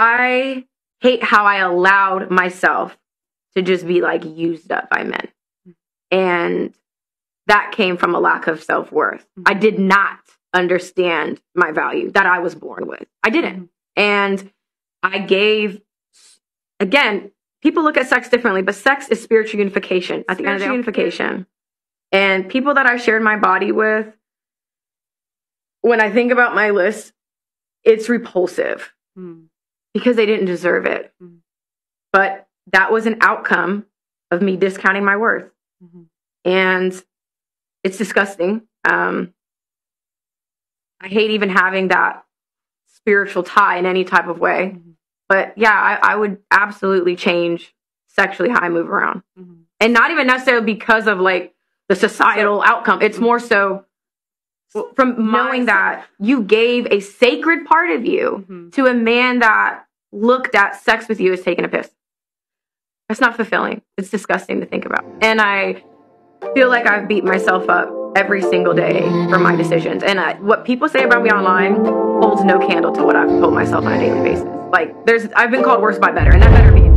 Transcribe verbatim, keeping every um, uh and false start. I hate how I allowed myself to just be like used up by men. And that came from a lack of self-worth. Mm-hmm. I did not understand my value that I was born with. I didn't. Mm-hmm. And I gave, again, people look at sex differently, but sex is spiritual unification. At the end of the day, unification. And people that I shared my body with, when I think about my list, it's repulsive mm. because they didn't deserve it. Mm. But that was an outcome of me discounting my worth. Mm-hmm. And it's disgusting. Um, I hate even having that spiritual tie in any type of way. Mm-hmm. But yeah, I, I would absolutely change sexually how I move around. Mm-hmm. And not even necessarily because of like the societal outcome. It's mm-hmm. more so well, from knowing that you gave a sacred part of you mm-hmm. to a man that looked at sex with you as taking a piss. That's not fulfilling. It's disgusting to think about. And I feel like I've beat myself up every single day for my decisions. And I, what people say about me online holds no candle to what I've told myself on a daily basis. Like, there's, I've been called worse by better, and that better be